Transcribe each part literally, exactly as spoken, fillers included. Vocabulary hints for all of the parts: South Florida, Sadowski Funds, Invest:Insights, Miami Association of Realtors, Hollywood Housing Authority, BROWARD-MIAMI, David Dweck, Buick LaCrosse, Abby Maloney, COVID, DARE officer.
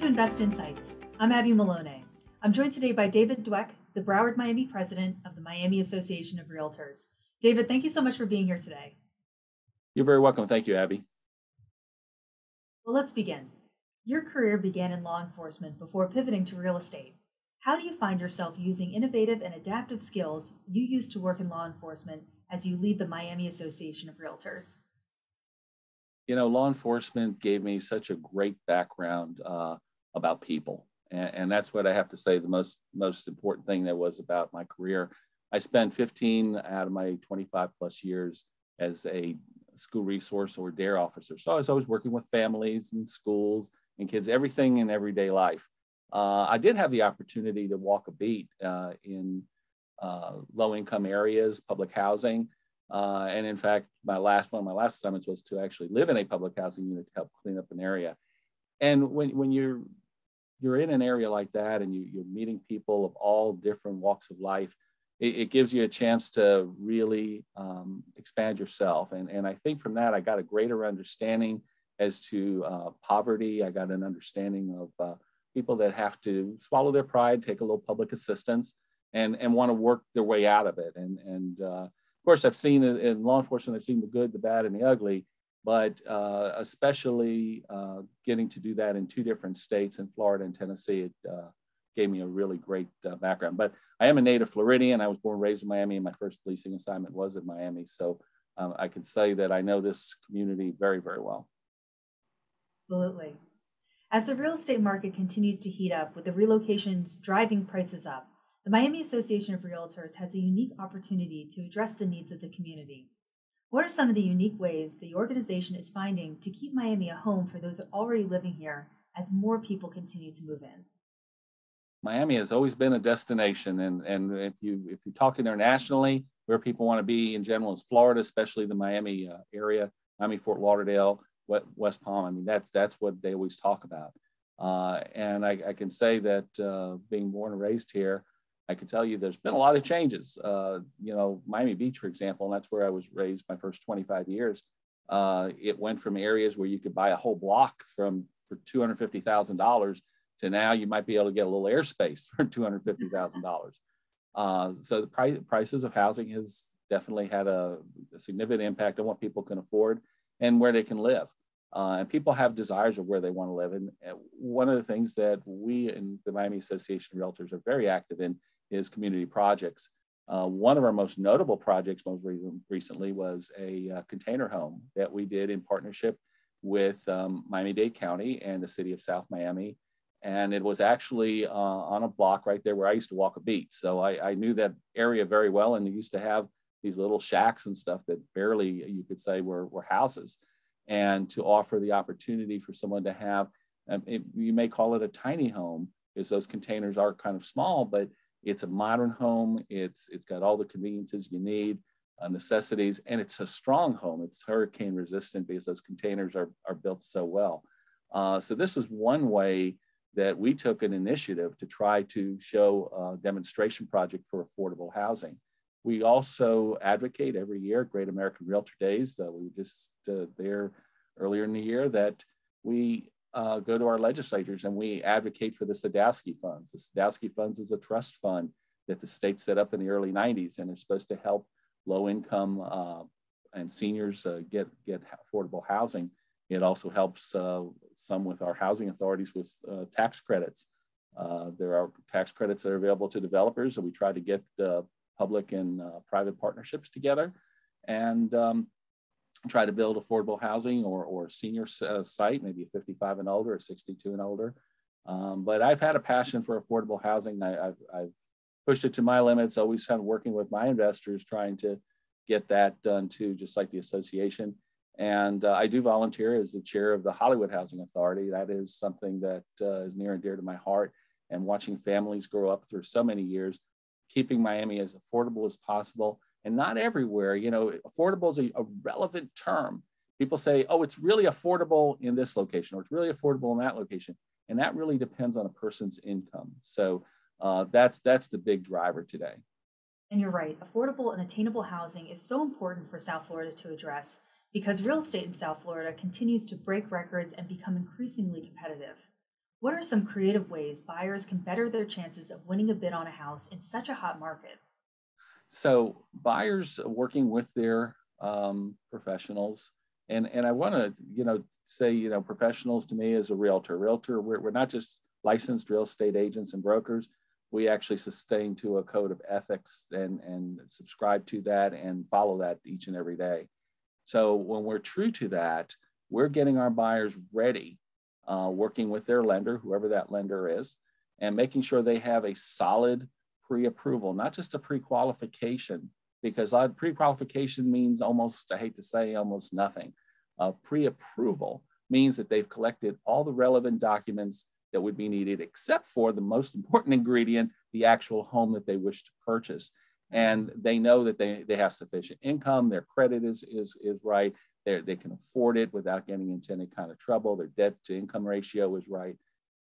to Invest Insights. I'm Abby Maloney. I'm joined today by David Dweck, the Broward Miami president of the Miami Association of Realtors. David, thank you so much for being here today. You're very welcome. Thank you, Abby. Well, let's begin. Your career began in law enforcement before pivoting to real estate. How do you find yourself using innovative and adaptive skills you used to work in law enforcement as you lead the Miami Association of Realtors? You know, law enforcement gave me such a great background uh, about people. And, and that's what I have to say, the most, most important thing that was about my career. I spent fifteen out of my twenty-five plus years as a school resource or DARE officer. So I was always working with families and schools and kids, everything in everyday life. Uh, I did have the opportunity to walk a beat uh, in uh, low-income areas, public housing. Uh, and in fact, my last one of my last assignments was to actually live in a public housing unit to help clean up an area. And when, when you're, you're in an area like that and you, you're meeting people of all different walks of life, it, it gives you a chance to really um, expand yourself. And, and I think from that, I got a greater understanding as to uh, poverty. I got an understanding of uh, people that have to swallow their pride, take a little public assistance, and, and want to work their way out of it. And, and uh, of course, I've seen it in law enforcement, I've seen the good, the bad, and the ugly, but uh, especially uh, getting to do that in two different states, in Florida and Tennessee, it uh, gave me a really great uh, background. But I am a native Floridian. I was born and raised in Miami, and my first policing assignment was in Miami. So um, I can say that I know this community very, very well. Absolutely. As the real estate market continues to heat up with the relocations driving prices up, the Miami Association of Realtors has a unique opportunity to address the needs of the community. What are some of the unique ways the organization is finding to keep Miami a home for those already living here as more people continue to move in? Miami has always been a destination, and, and if you if you talk internationally, where people want to be in general is Florida, especially the Miami uh, area, Miami, Fort Lauderdale, West Palm. I mean, that's that's what they always talk about. Uh, and I, I can say that uh, being born and raised here, I can tell you there's been a lot of changes. Uh, you know, Miami Beach, for example, and that's where I was raised my first twenty-five years. Uh, it went from areas where you could buy a whole block from for two hundred fifty thousand dollars to now you might be able to get a little airspace for two hundred fifty thousand dollars. Uh, so the price, prices of housing has definitely had a, a significant impact on what people can afford and where they can live. Uh, and people have desires of where they want to live. And one of the things that we in the Miami Association of Realtors are very active in is community projects. Uh, one of our most notable projects most re recently was a uh, container home that we did in partnership with um, Miami-Dade County and the city of South Miami. And it was actually uh, on a block right there where I used to walk a beat. So I, I knew that area very well, and they used to have these little shacks and stuff that barely, you could say, were, were houses. And to offer the opportunity for someone to have, um, it, you may call it a tiny home, because those containers are kind of small, but it's a modern home. It's, it's got all the conveniences you need, uh, necessities, and it's a strong home. It's hurricane resistant because those containers are, are built so well. Uh, so this is one way that we took an initiative to try to show a demonstration project for affordable housing. We also advocate every year, Great American Realtor Days. Uh, we were just uh, there earlier in the year, that we uh, go to our legislators and we advocate for the Sadowski Funds. The Sadowski Funds is a trust fund that the state set up in the early nineties, and they're supposed to help low income uh, and seniors uh, get, get affordable housing. It also helps uh, some with our housing authorities with uh, tax credits. Uh, there are tax credits that are available to developers, and we try to get uh, public and uh, private partnerships together and um, try to build affordable housing or, or senior uh, site, maybe fifty-five and older or sixty-two and older. Um, but I've had a passion for affordable housing. I, I've, I've pushed it to my limits, always kind of working with my investors, trying to get that done too, just like the association. And uh, I do volunteer as the chair of the Hollywood Housing Authority. That is something that uh, is near and dear to my heart, and watching families grow up through so many years, keeping Miami as affordable as possible. And not everywhere, you know, affordable is a, a relevant term. People say, oh, it's really affordable in this location, or it's really affordable in that location. And that really depends on a person's income. So uh, that's, that's the big driver today. And you're right, affordable and attainable housing is so important for South Florida to address, because real estate in South Florida continues to break records and become increasingly competitive. What are some creative ways buyers can better their chances of winning a bid on a house in such a hot market? So buyers working with their um, professionals, and, and I want to, you know, say, you know, professionals to me is a realtor. Realtor, we're, we're not just licensed real estate agents and brokers. We actually sustain to a code of ethics and, and subscribe to that and follow that each and every day. So when we're true to that, we're getting our buyers ready, uh, working with their lender, whoever that lender is, and making sure they have a solid pre-approval, not just a pre-qualification, because pre-qualification means almost, I hate to say, almost nothing. Uh, pre-approval means that they've collected all the relevant documents that would be needed, except for the most important ingredient, the actual home that they wish to purchase. And they know that they, they have sufficient income, their credit is, is, is right, They're, they can afford it without getting into any kind of trouble, their debt to income ratio is right.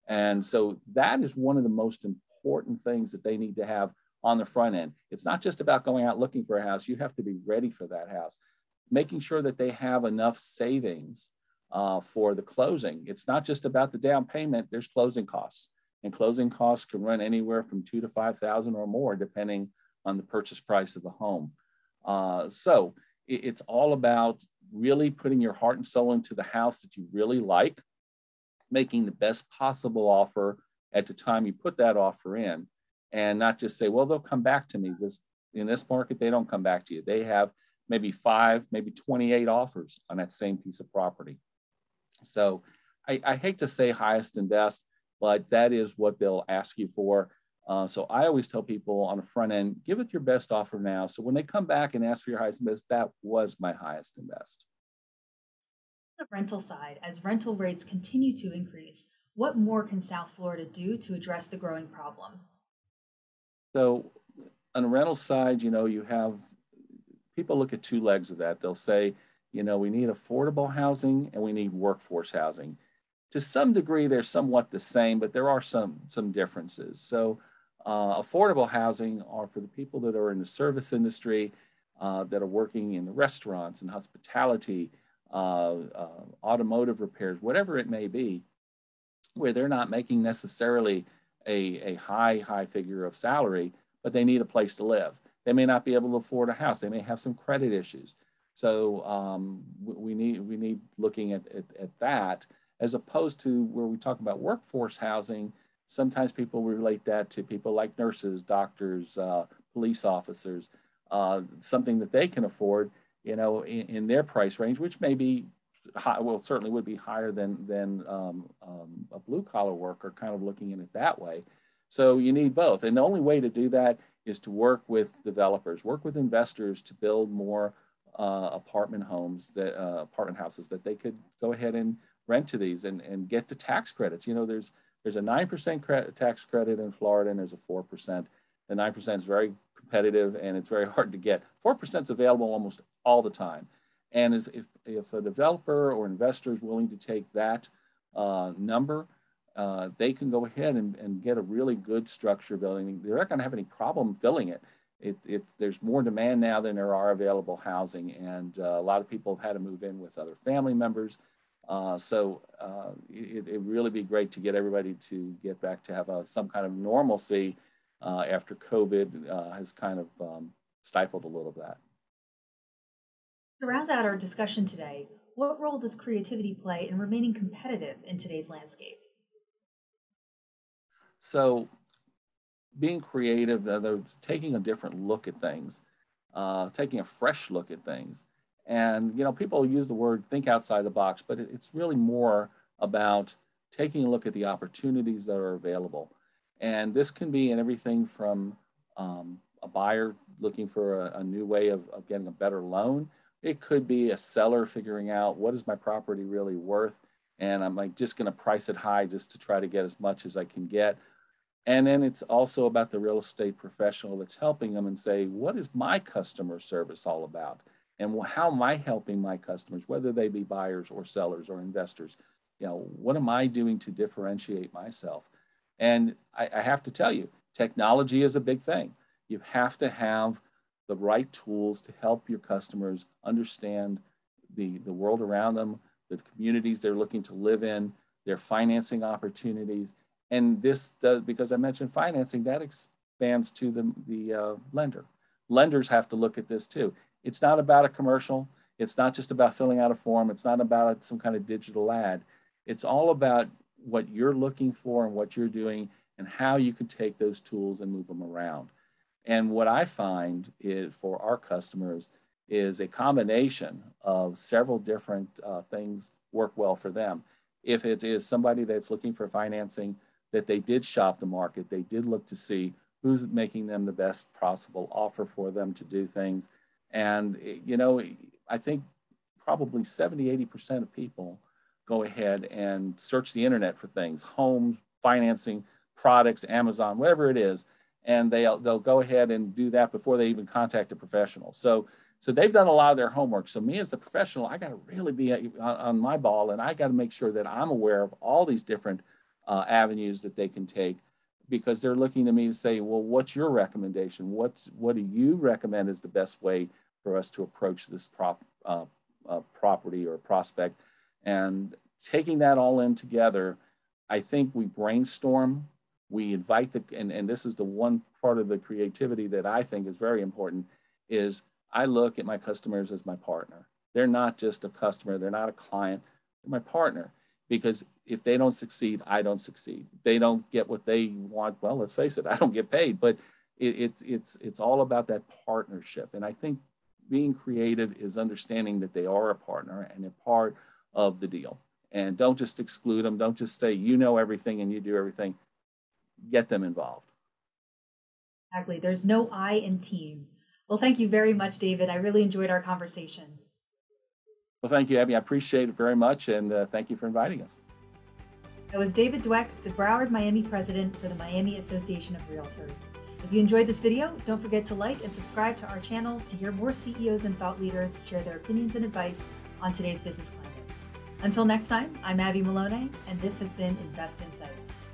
And so that is one of the most important things that they need to have on the front end. It's not just about going out looking for a house, you have to be ready for that house. Making sure that they have enough savings Uh, for the closing. It's not just about the down payment, there's closing costs. And closing costs can run anywhere from two to five thousand or more, depending on the purchase price of the home. Uh, so it, it's all about really putting your heart and soul into the house that you really like, making the best possible offer at the time you put that offer in, and not just say, well, they'll come back to me. This, in this market, they don't come back to you. They have maybe five, maybe twenty-eight offers on that same piece of property. So I, I hate to say highest and best, but that is what they'll ask you for. Uh, so I always tell people on the front end, give it your best offer now. So when they come back and ask for your highest and best, that was my highest and best. On the rental side, as rental rates continue to increase, what more can South Florida do to address the growing problem? So on the rental side, you know, you have people look at two legs of that. They'll say, you know, we need affordable housing and we need workforce housing. To some degree, they're somewhat the same, but there are some, some differences. So uh, affordable housing are for the people that are in the service industry, uh, that are working in the restaurants and hospitality, uh, uh, automotive repairs, whatever it may be, where they're not making necessarily a, a high, high figure of salary, but they need a place to live. They may not be able to afford a house. They may have some credit issues. So um, we need we need looking at, at, at that, as opposed to where we talk about workforce housing. Sometimes people relate that to people like nurses, doctors, uh, police officers, uh, something that they can afford, you know, in, in their price range, which may be high, well, certainly would be higher than, than um, um, a blue collar worker, kind of looking at it that way. So you need both. And the only way to do that is to work with developers, work with investors to build more Uh, apartment homes, that uh, apartment houses that they could go ahead and rent to these and, and get the tax credits. You know, there's there's a nine percent cre- tax credit in Florida and there's a four percent. The nine percent is very competitive and it's very hard to get. four percent is available almost all the time. And if, if, if a developer or investor is willing to take that uh, number, uh, they can go ahead and, and get a really good structure building. They're not going to have any problem filling it. It, it, there's more demand now than there are available housing, and uh, a lot of people have had to move in with other family members. Uh, so uh, it would really be great to get everybody to get back to have a, some kind of normalcy uh, after COVID uh, has kind of um, stifled a little of that. To round out our discussion today, what role does creativity play in remaining competitive in today's landscape? So being creative, they're taking a different look at things, uh, taking a fresh look at things. And, you know, people use the word think outside the box, but it's really more about taking a look at the opportunities that are available. And this can be in everything from um, a buyer looking for a, a new way of, of getting a better loan. It could be a seller figuring out what is my property really worth, and I'm like just going to price it high just to try to get as much as I can get. And then it's also about the real estate professional that's helping them and say, what is my customer service all about? And how am I helping my customers, whether they be buyers or sellers or investors? You know, what am I doing to differentiate myself? And I, I have to tell you, technology is a big thing. You have to have the right tools to help your customers understand the, the world around them, the communities they're looking to live in, their financing opportunities. And this does, because I mentioned financing, that expands to the, the uh, lender. Lenders have to look at this too. It's not about a commercial. It's not just about filling out a form. It's not about some kind of digital ad. It's all about what you're looking for and what you're doing and how you can take those tools and move them around. And what I find is for our customers is a combination of several different uh, things work well for them. If it is somebody that's looking for financing, that they did shop the market, they did look to see who's making them the best possible offer for them to do things. And, you know, I think probably seventy, eighty percent of people go ahead and search the internet for things, homes, financing, products, Amazon, whatever it is. And they'll, they'll go ahead and do that before they even contact a professional. So, so they've done a lot of their homework. So me as a professional, I got to really be on, on my ball, and I got to make sure that I'm aware of all these different uh, avenues that they can take, because they're looking to me to say, well, what's your recommendation? What's, what do you recommend is the best way for us to approach this prop, uh, uh, property or prospect? And taking that all in together, I think we brainstorm, we invite the, and, and this is the one part of the creativity that I think is very important, is I look at my customers as my partner. They're not just a customer, they're not a client, they're my partner. Because if they don't succeed, I don't succeed. They don't get what they want. Well, let's face it, I don't get paid, but it, it, it's, it's all about that partnership. And I think being creative is understanding that they are a partner and they're part of the deal. And don't just exclude them. Don't just say, you know everything and you do everything. Get them involved. Exactly. There's no I in team. Well, thank you very much, David. I really enjoyed our conversation. Well, thank you, Abby. I appreciate it very much, and uh, thank you for inviting us. That was David Dweck, the Broward Miami president for the Miami Association of Realtors. If you enjoyed this video, don't forget to like and subscribe to our channel to hear more C E Os and thought leaders share their opinions and advice on today's business climate. Until next time, I'm Abby Maloney, and this has been Invest Insights.